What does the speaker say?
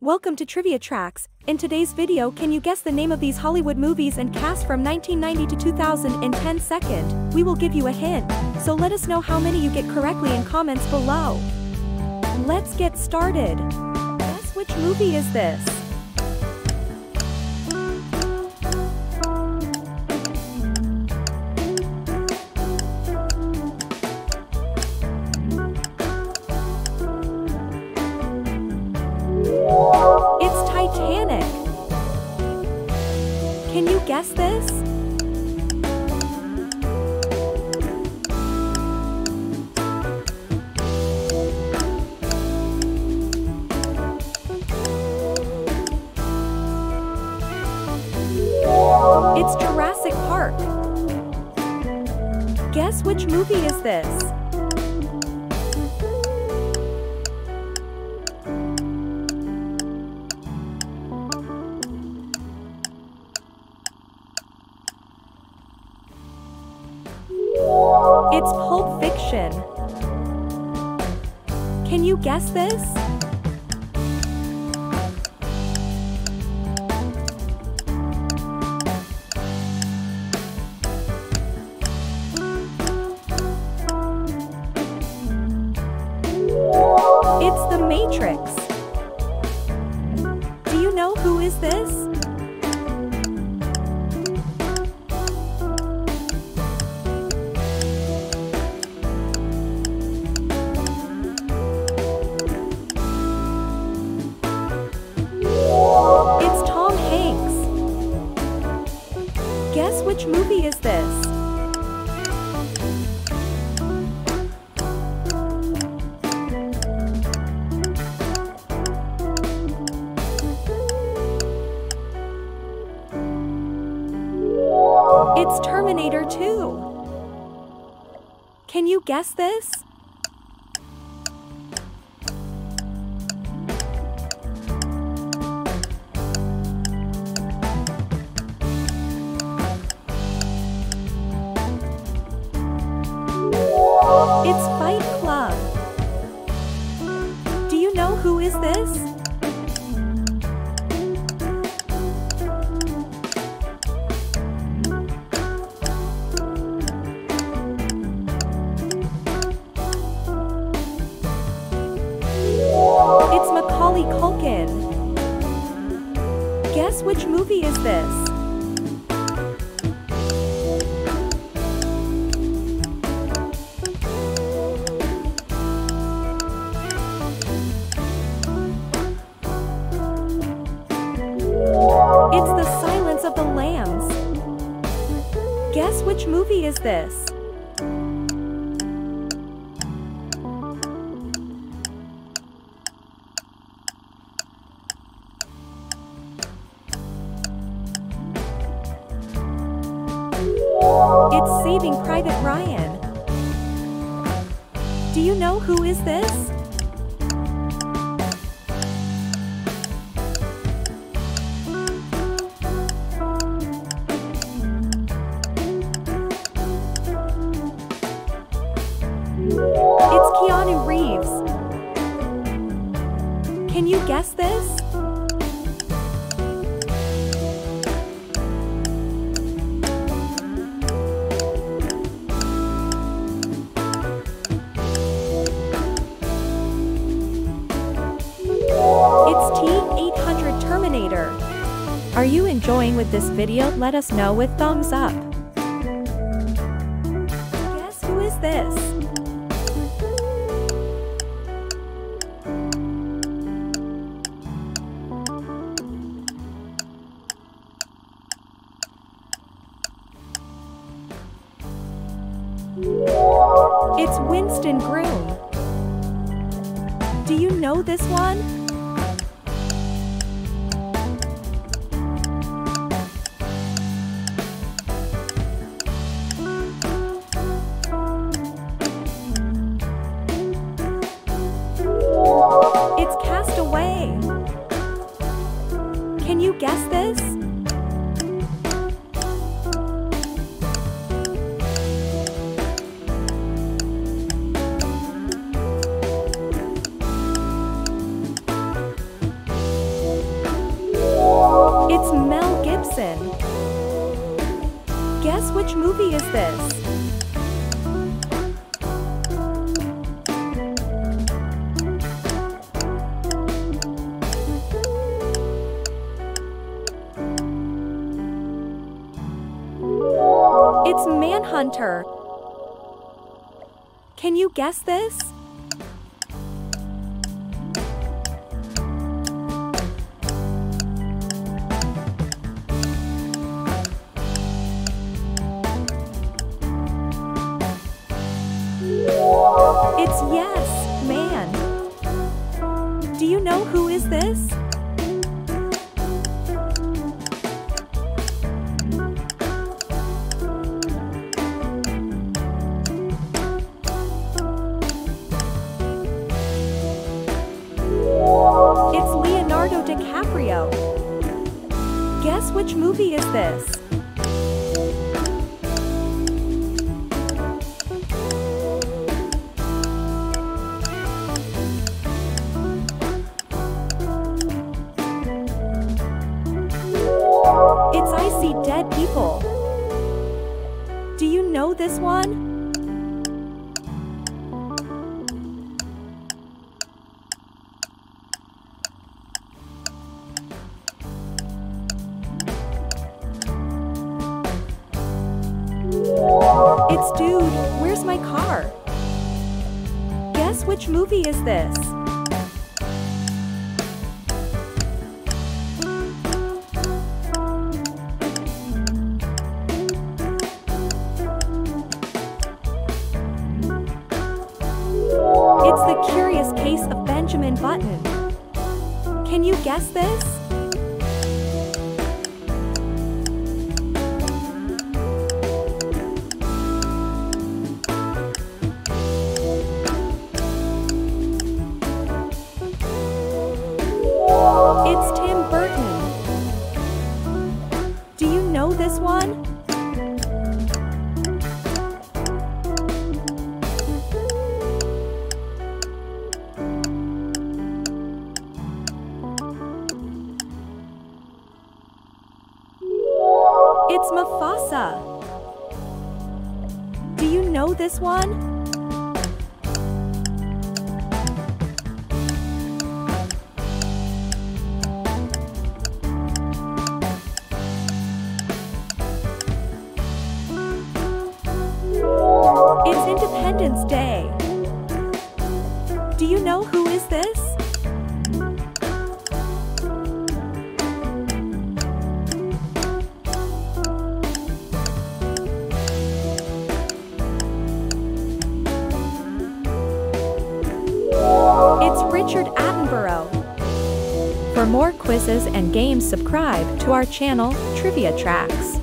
Welcome to Trivia Tracks. In today's video, can you guess the name of these Hollywood movies and cast from 1990 to 2010 second? We will give you a hint, so let us know how many you get correctly in comments below. Let's get started. Guess which movie is this? Can you guess this? It's Jurassic Park. Guess which movie is this? It's Pulp Fiction. Can you guess this? It's The Matrix. Do you know who is this? Guess which movie is this? It's Terminator 2. Can you guess this? It's Fight Club. Do you know who is this? It's Macaulay Culkin. Guess which movie is this? It's The Silence of the Lambs. Guess which movie is this? It's Saving Private Ryan. Do you know who is this? It's Keanu Reeves. Can you guess this? It's T-800 Terminator. Are you enjoying with this video? Let us know with thumbs up. Guess who is this? It's Winston Groom. Do you know this one? It's Castaway. Can you guess this? It's Mel Gibson. Guess which movie is this? It's Manhunter. Can you guess this? It's Yes, Man. Do you know who is this? Guess which movie is this? It's I See Dead People. Do you know this one? It's Dude, Where's My Car? Guess which movie is this? It's The Curious Case of Benjamin Button. Can you guess this? It's Tim Burton. Do you know this one? It's Mufasa. Do you know this one? It's Independence Day. Do you know who is this? It's Richard Attenborough. For more quizzes and games, subscribe to our channel, Trivia Tracks.